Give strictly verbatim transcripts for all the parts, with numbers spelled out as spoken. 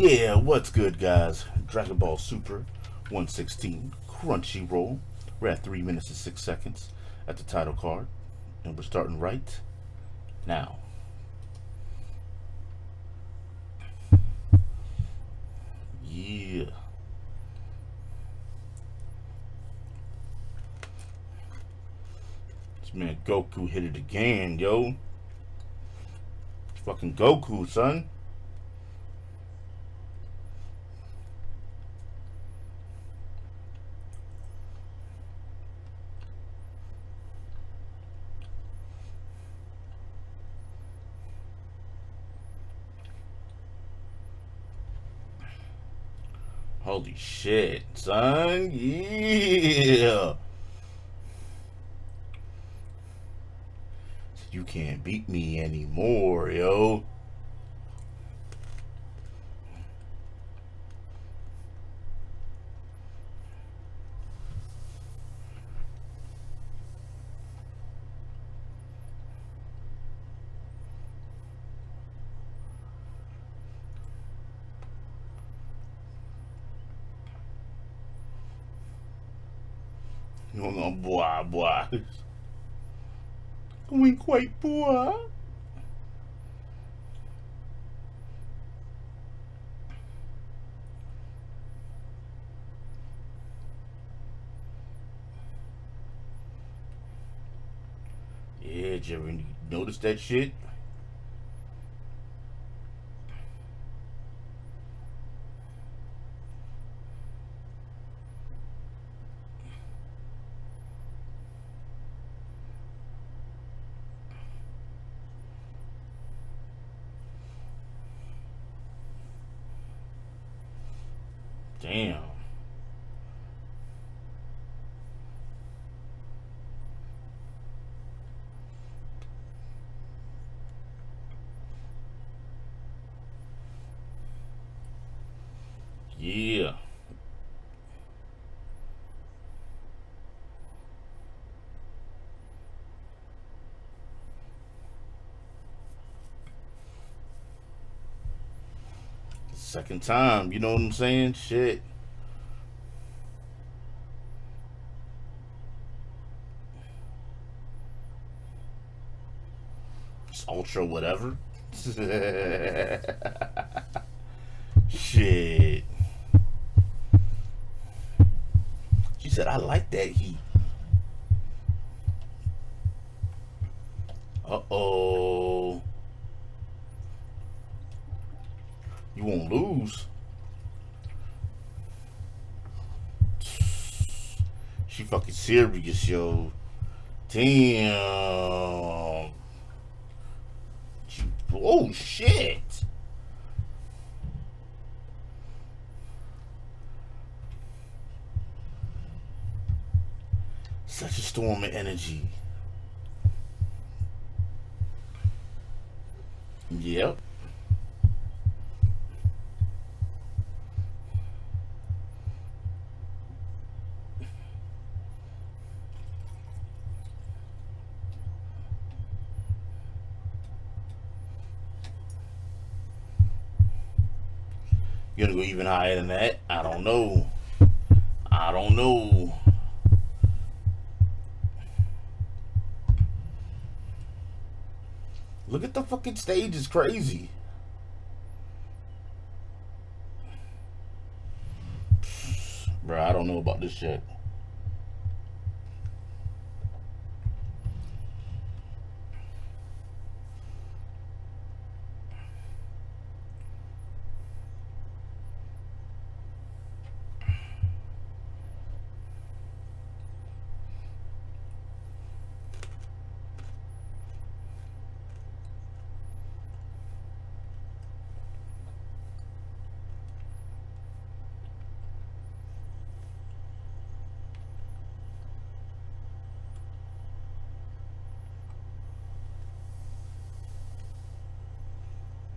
Yeah, what's good, guys? Dragon Ball Super one sixteen Crunchyroll. We're at three minutes and six seconds at the title card, and we're starting right now. Yeah. This man Goku hit it again, yo. It's fucking Goku, son. Holy shit, son. Yeah. You can't beat me anymore, yo. No, no, boy, boy. Going quite boy. Yeah, did you ever notice that shit? Damn. Yeah. Second time, you know what I'm saying? Shit. It's ultra whatever. Shit. She said, I like that heat. Uh-oh. You won't lose. She fucking serious, yo. Damn. She, oh shit. Such a storm of energy. Yep. You're gonna go even higher than that? I don't know. I don't know. Look at the fucking stage, it's crazy. Bruh, I don't know about this shit.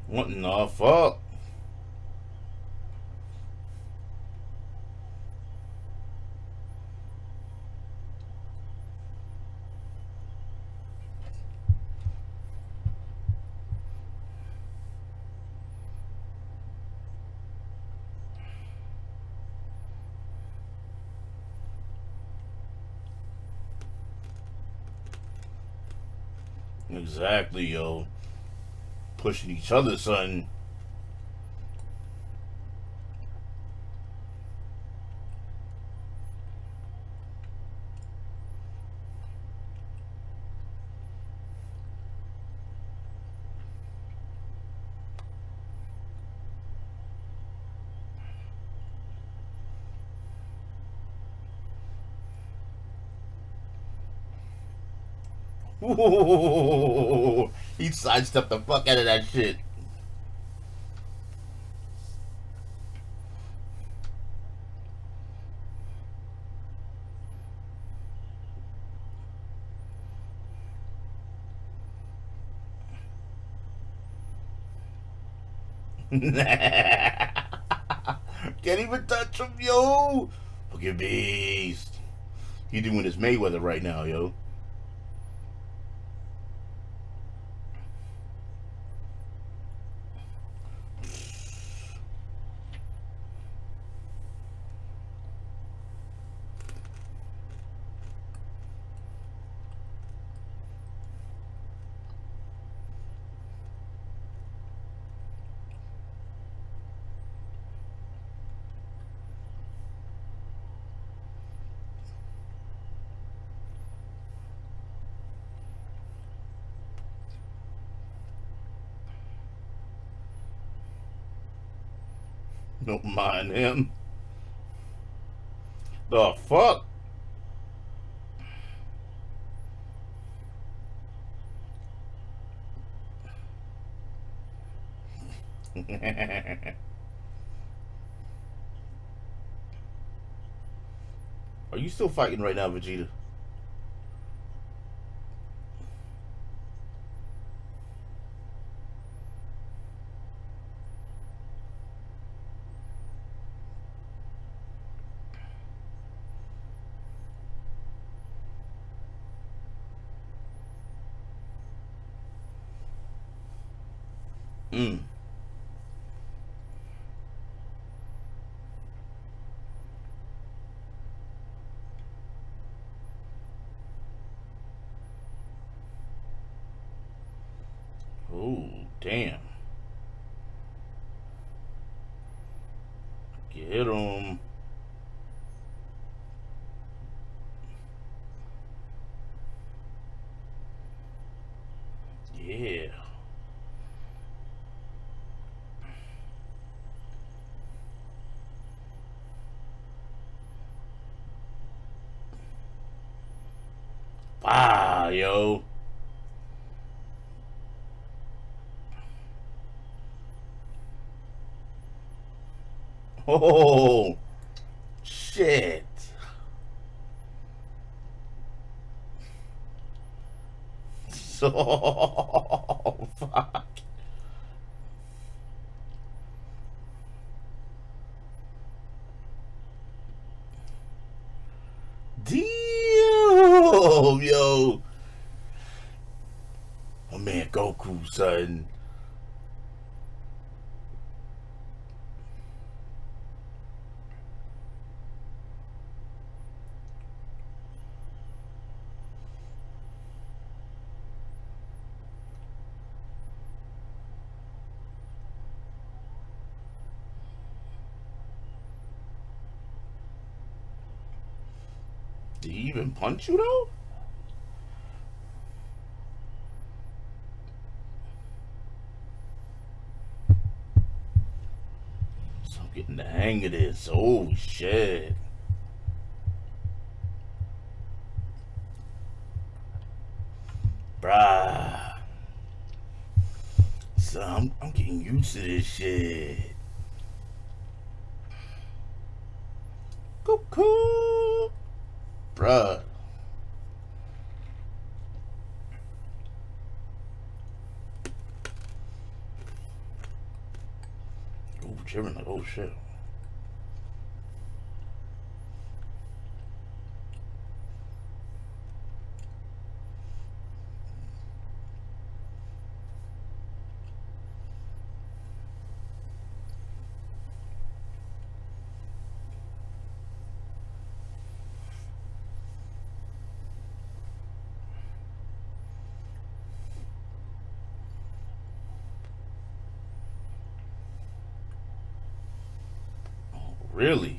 What in the fuck? Exactly, yo. Pushing each other, son. Ooh, he sidestepped the fuck out of that shit. Can't even touch him, yo. Look at Beast. He doing his Mayweather right now, yo. Don't mind him. The fuck? Are you still fighting right now, Vegeta? Mm. Oh, damn. Get him. Yeah. Ah, yo. Oh, shit. So fuck. Yo, oh man, Goku, son. Did he even punch you though? Getting the hang of this. Oh shit. Bruh. So I'm, I'm getting used to this shit. Goku. Bruh. Shivering like, oh shit. Really?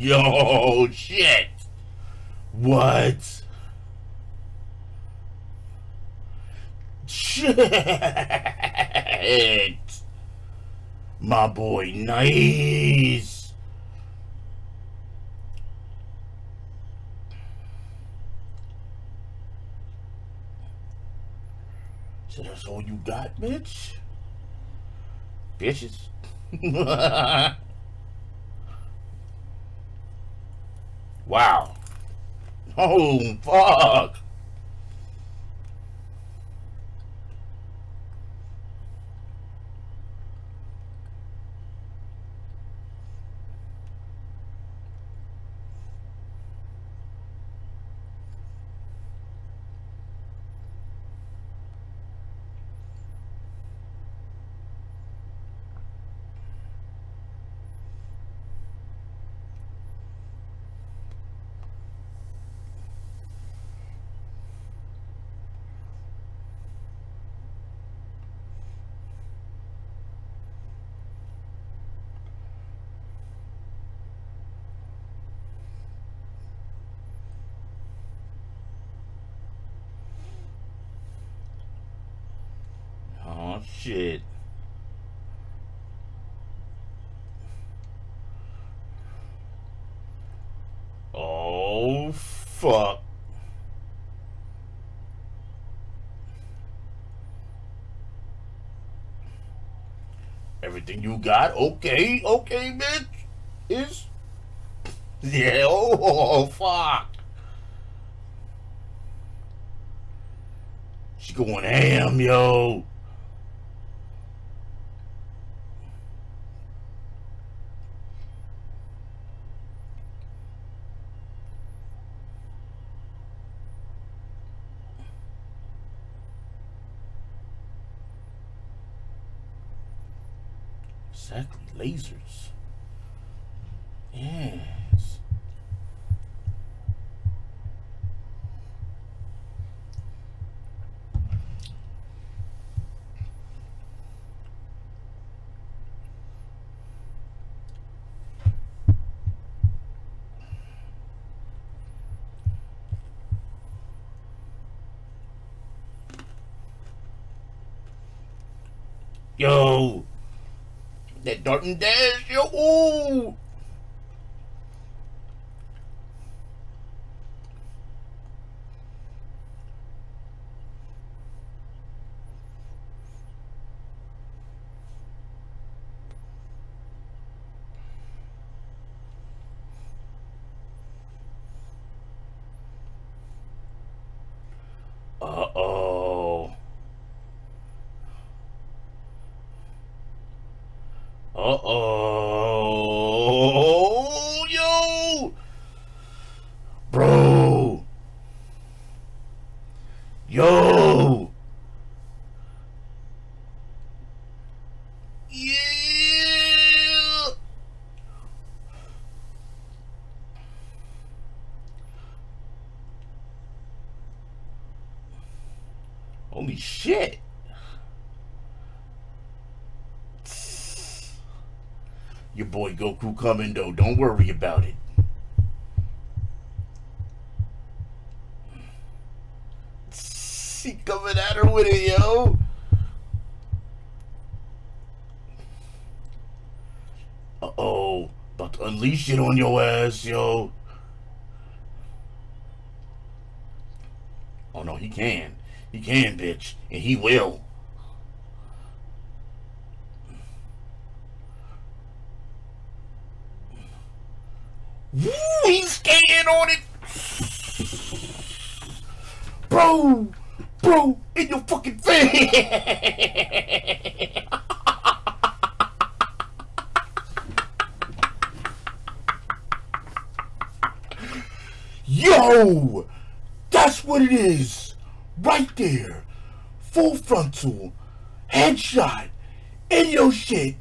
Yo, shit. What? Shit. My boy, nice. So that's all you got, bitch? Bitches. Wow. Oh, fuck. Shit. Oh, fuck. Everything you got? Okay, okay, bitch. Is? Yeah, oh, oh fuck. She going ham, yo. Exactly, lasers. Yes. Yo. That dart and dash, yo, ooh! Uh-oh, yo, bro, yo, yeah, holy shit. Your boy Goku coming though, don't worry about it. He coming at her with it, yo. Uh oh, about to unleash it on your ass, yo. Oh no, he can. He can, bitch, and he will. Woo, he's skating on it. Bro, bro, in your fucking face. Yo, that's what it is, right there. Full frontal, headshot, in your shit.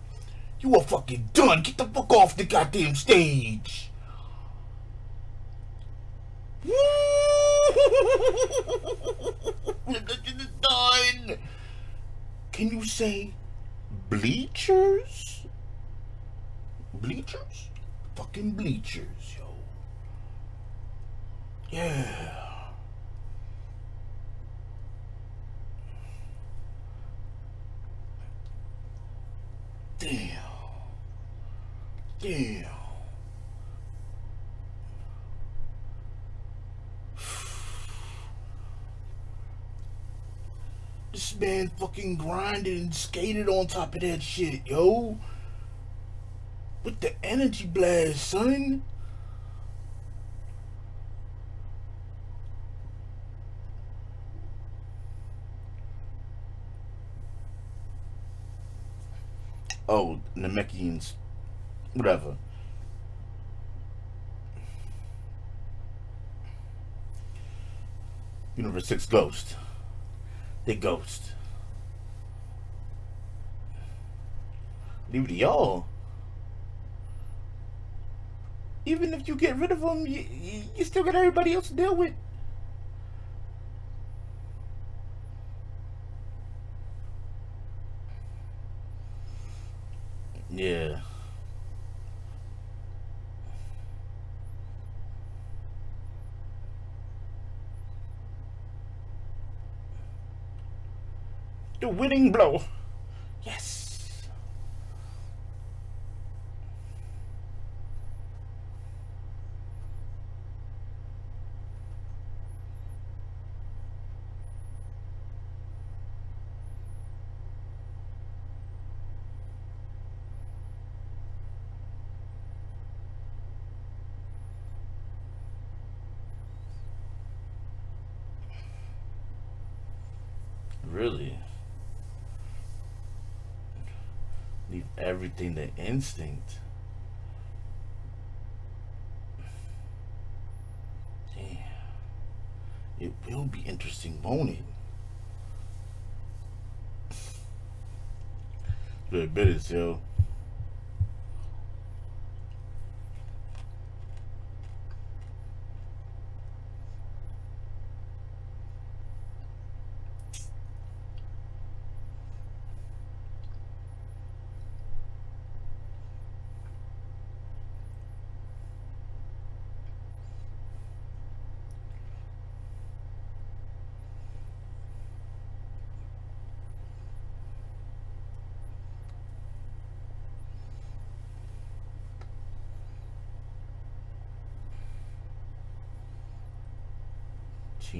You are fucking done. Get the fuck off the goddamn stage. Done. Can you say bleachers? Bleachers? Fucking bleachers, yo. Yeah. Damn. Damn. This man fucking grinded and skated on top of that shit, yo. With the energy blast, son. Oh, Namekians, whatever. Universe six ghost. They ghost. Leave it to y'all. Even if you get rid of them, you, you still got everybody else to deal with. Yeah. The winning blow. Yes. Really? Leave everything to instinct. Damn. It will be interesting, won't it? But I bet it's, yo.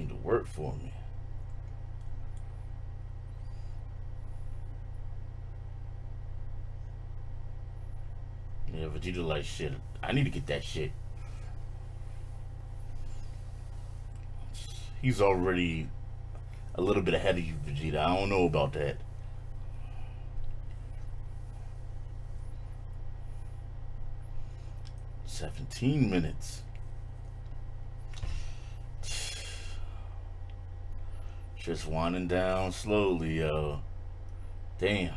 To work for me. Yeah, Vegeta like shit. I need to get that shit. He's already a little bit ahead of you, Vegeta. I don't know about that. Seventeen minutes. Just winding down slowly, yo. Damn.